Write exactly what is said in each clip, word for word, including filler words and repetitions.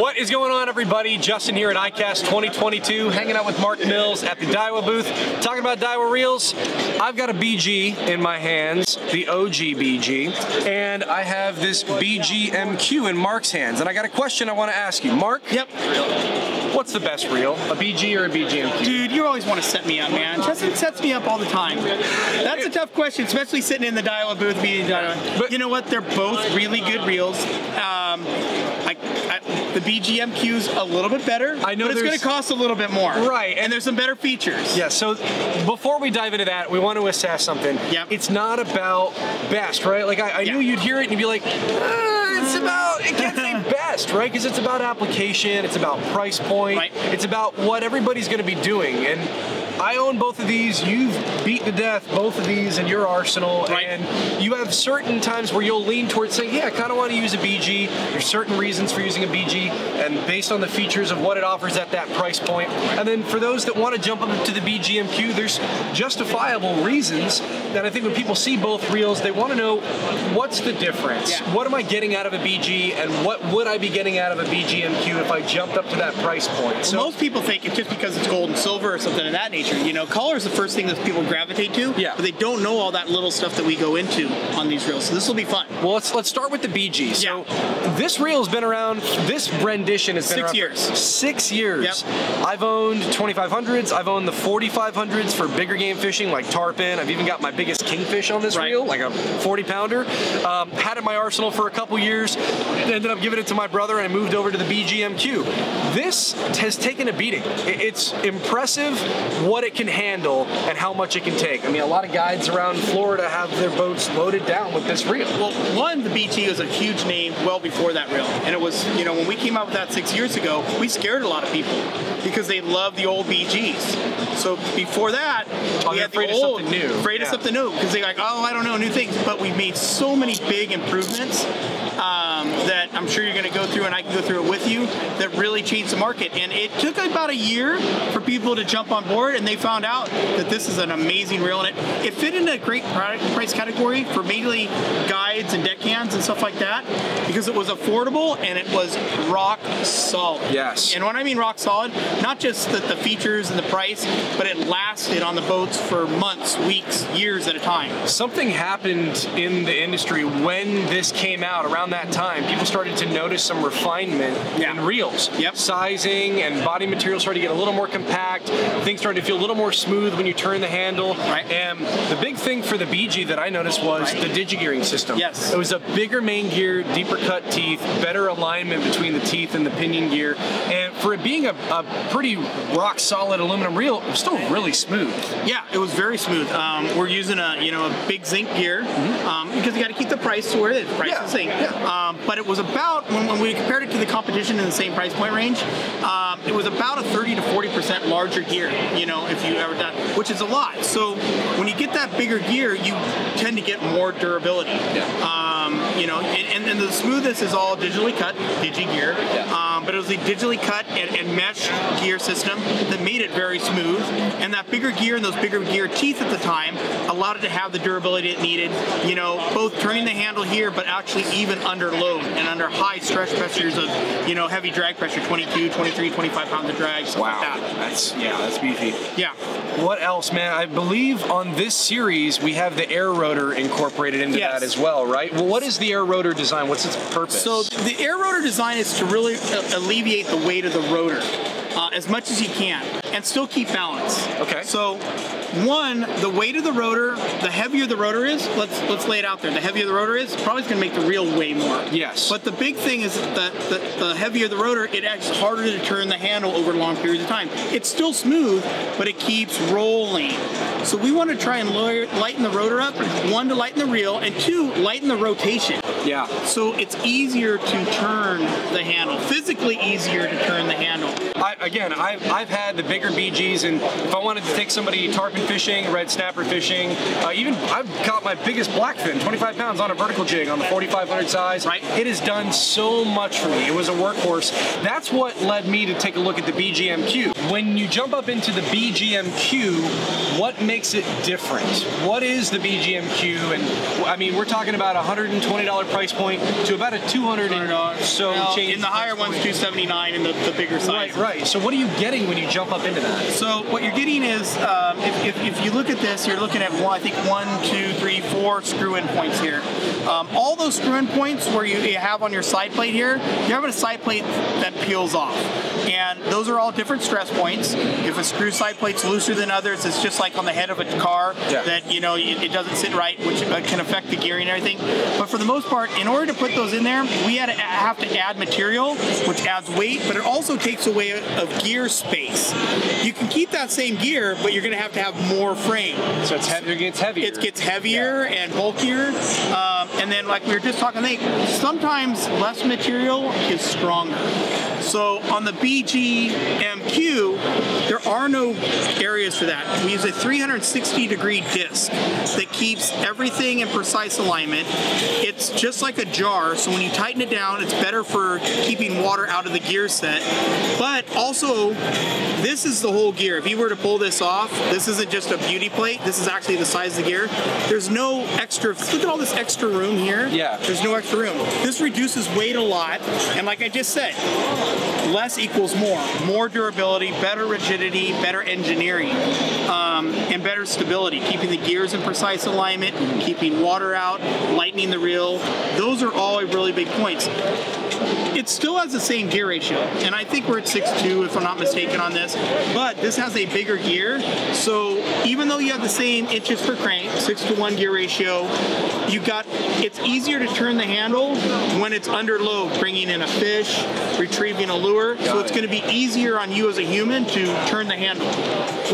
What is going on, everybody? Justin here at ICAST twenty twenty-two, hanging out with Mark Mills at the Daiwa booth, talking about Daiwa reels. I've got a B G in my hands, the O G B G, and I have this B G M Q in Mark's hands. And I got a question I want to ask you. Mark? Yep. What's the best reel? A B G or a B G M Q? Dude, you always want to set me up, man. Justin sets me up all the time. That's a tough question, especially sitting in the Daiwa booth. B G, Daiwa. You know what? They're both really good reels. Um, I, I, the B G M Q's a little bit better, I know, but it's going to cost a little bit more. Right. And there's some better features. Yeah, so before we dive into that, we want to assess something. Yeah. It's not about best, right? Like, I, I yeah. knew you'd hear it and you'd be like, ah, it's about, it can't be best, right? Because it's about application, it's about price point. Right. It's about what everybody's going to be doing, and I own both of these. You've beat to death both of these in your arsenal, right. And you have certain times where you'll lean towards saying, yeah, I kind of want to use a B G. There's certain reasons for using a B G, and based on the features of what it offers at that price point. And then for those that want to jump up to the B G M Q, there's justifiable reasons that I think when people see both reels, they want to know, what's the difference? Yeah. What am I getting out of a B G, and what would I be getting out of a B G M Q if I jumped up to that price point? So most people think it's just because it's gold and silver or something of that nature. You know, color is the first thing that people gravitate to, yeah. But they don't know all that little stuff that we go into on these reels, so this will be fun. Well, let's let's start with the B G. So yeah. This reel has been around, this rendition has been six around years. For six years. Yep. I've owned twenty-five hundreds, I've owned the forty-five hundreds for bigger game fishing like tarpon. I've even got my biggest kingfish on this right. reel, like a forty pounder. Um, had it in my arsenal for a couple years, ended up giving it to my brother, and I moved over to the B G M Q. This has taken a beating. It's impressive what it can handle and how much it can take. I mean, a lot of guides around Florida have their boats loaded down with this reel. Well, one, the B T was a huge name well before that reel. And it was, you know, when we came out with that six years ago, we scared a lot of people because they love the old B Gs. So before that, oh, we had the old, afraid of something new. Afraid yeah. of something new, because they're like, oh, I don't know, new things. But we've made so many big improvements um, that I'm sure you're going to go through, and I can go through it with you, that really changed the market. And it took about a year for people to jump on board, and they found out that this is an amazing reel, and it, it fit into a great product price category for mainly guides and deckhands and stuff like that, because it was affordable and it was rock solid. Yes. And when I mean rock solid, not just the, the features and the price, but it lasted on the boats for months, weeks, years at a time. Something happened in the industry when this came out around that time. People started to notice some refinement yeah. in reels. Yep. Sizing and body material started to get a little more compact. Things started to feel a little more smooth when you turn the handle. Right. And the big thing for the B G that I noticed was right. the digigearing system. Yes. It was a bigger main gear, deeper cut teeth, better alignment between the teeth and the pinion gear. And for it being a, a pretty rock solid aluminum reel, it was still really smooth. Yeah, it was very smooth. Um, we're using a you know a big zinc gear mm-hmm. um, because you got to keep the price where it is. Price yeah. is zinc. Yeah. Um, but it was about, when, when we compared it to the competition in the same price point range, um, it was about a thirty to forty percent larger gear, you know, if you ever done, which is a lot. So when you get that bigger gear, you tend to get more durability. Yeah. Um, you know, and, and the smoothness is all digitally cut, digi-gear, yeah. um, but it was a digitally cut and, and mesh gear system that made it very smooth, and that bigger gear and those bigger gear teeth at the time allowed it to have the durability it needed, you know, both turning the handle here, but actually even under load and under high stress pressures of, you know, heavy drag pressure, twenty-two, twenty-three, twenty-five pounds of drag, stuff wow. like that. That's, yeah, that's beefy. Yeah. What else, man? I believe on this series we have the air rotor incorporated into yes. that as well, right? Well, what is the air rotor design? What's its purpose? So the air rotor design is to really alleviate the weight of the rotor uh, as much as you can and still keep balance. Okay. So one, the weight of the rotor, the heavier the rotor is, let's let's lay it out there. The heavier the rotor is, probably going to make the reel weigh more. Yes. But the big thing is that the, the heavier the rotor, it acts harder to turn the handle over long periods of time. It's still smooth, but it keeps rolling. So we want to try and lower, lighten the rotor up, one, to lighten the reel, and two, lighten the rotation. Yeah. So it's easier to turn the handle, physically easier to turn the handle. I, again, I've, I've had the bigger B Gs, and if I wanted to take somebody tarpon fishing, red snapper fishing, uh, even I've caught my biggest blackfin, twenty-five pounds, on a vertical jig on the forty-five hundred size. Right. It has done so much for me. It was a workhorse. That's what led me to take a look at the B G M Q. When you jump up into the B G M Q, what makes it different? What is the B G M Q? And I mean, we're talking about a one hundred twenty dollar price point to about a two hundred dollar so well, change. In the higher ones, two seventy-nine, and the, the bigger size. Right, right. So what are you getting when you jump up into that? So what you're getting is, um, if, if, if you look at this, you're looking at one, I think one, two, three, four screw-in points here. Um, all those screw-in points where you, you have on your side plate here, you're having a side plate that peels off. And those are all different stress points. If a screw side plate's looser than others, it's just like on the head of a car, yeah. that, you know, it, it doesn't sit right, which can affect the gearing and everything. But for the most part, in order to put those in there, we had to have to add material, which adds weight, but it also takes away of gear space. You can keep that same gear, but you're going to have to have more frame. So it's heavier, it gets heavier. It gets heavier yeah. and bulkier. Um, and then, like we were just talking, they, sometimes less material is stronger. So on the B G M Q, there are no areas for that. We use a three hundred sixty degree disc that keeps everything in precise alignment. It's just like a jar, so when you tighten it down, it's better for keeping water out of the gear set. But also, this is the whole gear. If you were to pull this off, this isn't just a beauty plate. This is actually the size of the gear. There's no extra, look at all this extra room here. Yeah. There's no extra room. This reduces weight a lot, and like I just said, less equals more. More durability, better rigidity, better engineering, um, and better stability. Keeping the gears in precise alignment, keeping water out, lightening the reel. Those are all really big points. It still has the same gear ratio, and I think we're at six two if I'm not mistaken on this, but this has a bigger gear, so even though you have the same inches per crank, six to one gear ratio, you got, it's easier to turn the handle when it's under load, bringing in a fish, retrieving a lure, got so it's it. going to be easier on you as a human to turn the handle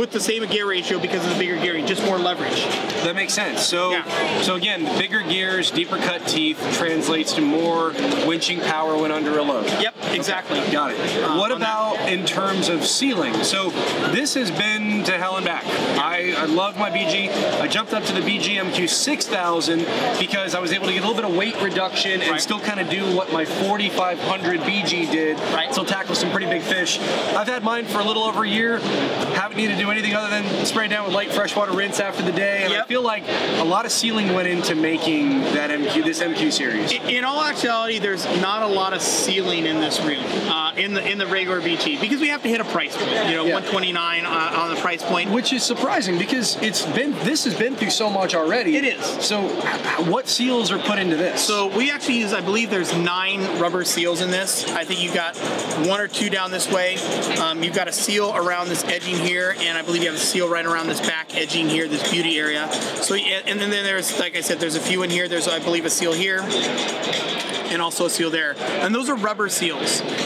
with the same gear ratio because of the bigger gearing, just more leverage. That makes sense. So, yeah. so again, bigger gears, deeper cut teeth translates to more winching power when under a load. Yep, exactly. Okay. Got it. Um, what about that? In terms of sealing? So this has been to hell and back. I, I love my B G. I jumped up to the B G M Q six thousand because I was able to get a little bit of weight reduction and right. still kind of do what my forty-five hundred B G did. Right. Still tackle some pretty big fish. I've had mine for a little over a year. Haven't needed to do anything other than spray down with light freshwater rinse after the day. And yep. I feel like a lot of sealing went into making that M Q, this M Q series. In, in all actuality, there's not a lot of sealing in this reel, uh, in the in the regular B G, because we have to hit a price point, you know, yeah. one twenty-nine uh, on the price point, which is surprising because it's been this has been through so much already. It is. So, what seals are put into this? So we actually use, I believe, there's nine rubber seals in this. I think you got one or two down this way. Um, you've got a seal around this edging here, and I believe you have a seal right around this back edging here, this beauty area. So, and then there's, like I said, there's a few in here. There's, I believe, a seal here, and also a seal there. And those are rubber seals.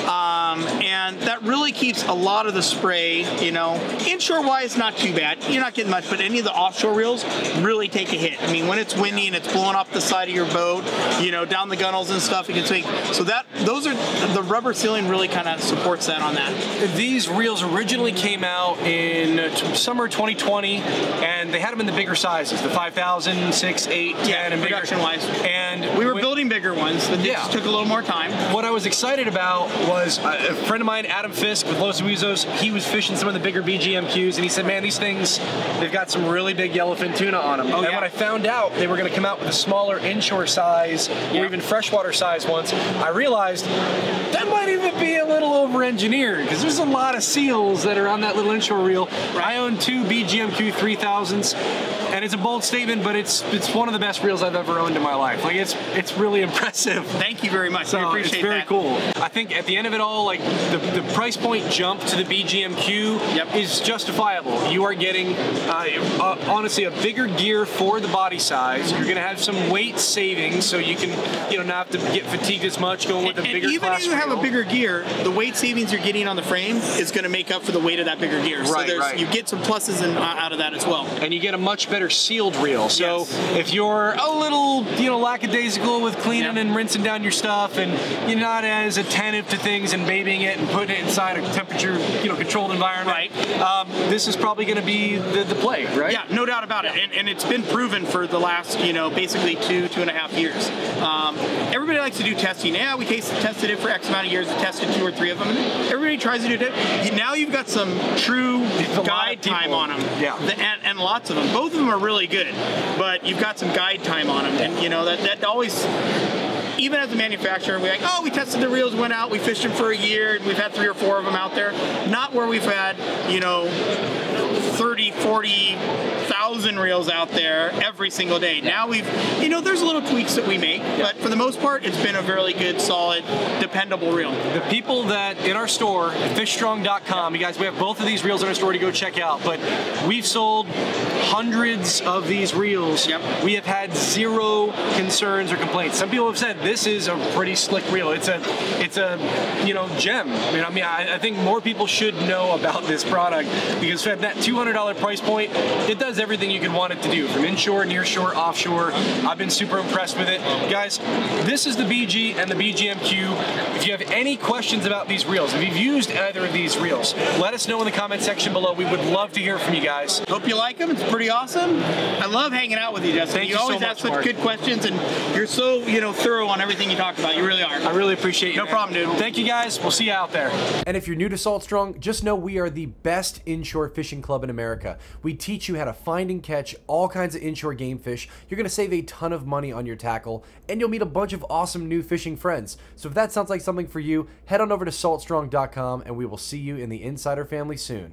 Um, and that really keeps a lot of the spray, you know, inshore-wise, not too bad. You're not getting much, but any of the offshore reels really take a hit. I mean, when it's windy and it's blowing off the side of your boat, you know, down the gunnels and stuff, you can swing. So that, those are, the rubber sealing really kind of supports that on that. These reels originally came out in summer twenty twenty, and they had them in the bigger sizes, the five thousand, six, eight, ten, yeah, and bigger. Production-wise. And we were when, building bigger ones, but yeah. took a little more time. What I was excited about was a friend of mine, Adam Fisk with Los Uizos, he was fishing some of the bigger B G M Qs, and he said, man, these things, they've got some really big yellowfin tuna on them. Oh, and yeah. when I found out they were going to come out with a smaller inshore size yeah. or even freshwater size ones, I realized that might even be a little over-engineered because there's a lot of seals that are on that little inshore reel. Right. I own two B G M Q three thousands, and it's a bold statement, but it's it's one of the best reels I've ever owned in my life. Like, it's it's really impressive. Thank you very much. So I appreciate that. It's very cool. I think at the end of it all, like the, the price point jump to the B G M Q yep. is justifiable. You are getting, uh, uh, honestly, a bigger gear for the body size. You're going to have some weight savings, so you can, you know, not have to get fatigued as much going with and, a bigger. And even if you have a bigger gear, the weight savings savings you're getting on the frame is going to make up for the weight of that bigger gear. So right, there's, right. you get some pluses in, uh, out of that as well. And you get a much better sealed reel. So yes. if you're a little, you know, lackadaisical with cleaning yeah. and rinsing down your stuff, and you're not as attentive to things and babying it and putting it inside a temperature, you know, controlled environment, right. um, this is probably going to be the, the play, right? Yeah, no doubt about yeah. it. And, and it's been proven for the last, you know, basically two, two and a half years. Um, everybody likes to do testing. Yeah, we case tested it for X amount of years. We tested two or three of them. Everybody tries to do it. Now you've got some true guide time on them. Yeah. And, and lots of them. Both of them are really good, but you've got some guide time on them. And, you know, that, that always... Even as a manufacturer, we're like, oh, we tested the reels, went out, we fished them for a year, and we've had three or four of them out there. Not where we've had, you know, thirty, forty thousand reels out there every single day. Now we've, you know, there's little tweaks that we make, but for the most part, it's been a really good, solid, dependable reel. The people that, in our store, at fish strong dot com, you guys, we have both of these reels in our store to go check out, but we've sold hundreds of these reels. Yep. We have had zero concerns or complaints. Some people have said, this is a pretty slick reel. It's a, it's a, you know, gem. I mean, I mean, I, I think more people should know about this product because at that two hundred dollar price point, it does everything you can want it to do, from inshore, near shore, offshore. I've been super impressed with it, guys. This is the B G and the B G M Q. If you have any questions about these reels, if you've used either of these reels, let us know in the comment section below. We would love to hear from you guys. Hope you like them. It's pretty awesome. I love hanging out with you, Justin. Thank you, you always so much, ask such Mark. Good questions, and you're so, you know, thorough on everything you talked about. You really are. I really appreciate you. No man. problem, dude. Thank you, guys. We'll see you out there. And if you're new to Salt Strong, just know we are the best inshore fishing club in America. We teach you how to find and catch all kinds of inshore game fish. You're going to save a ton of money on your tackle, and you'll meet a bunch of awesome new fishing friends. So if that sounds like something for you, head on over to salt strong dot com, and we will see you in the Insider family soon.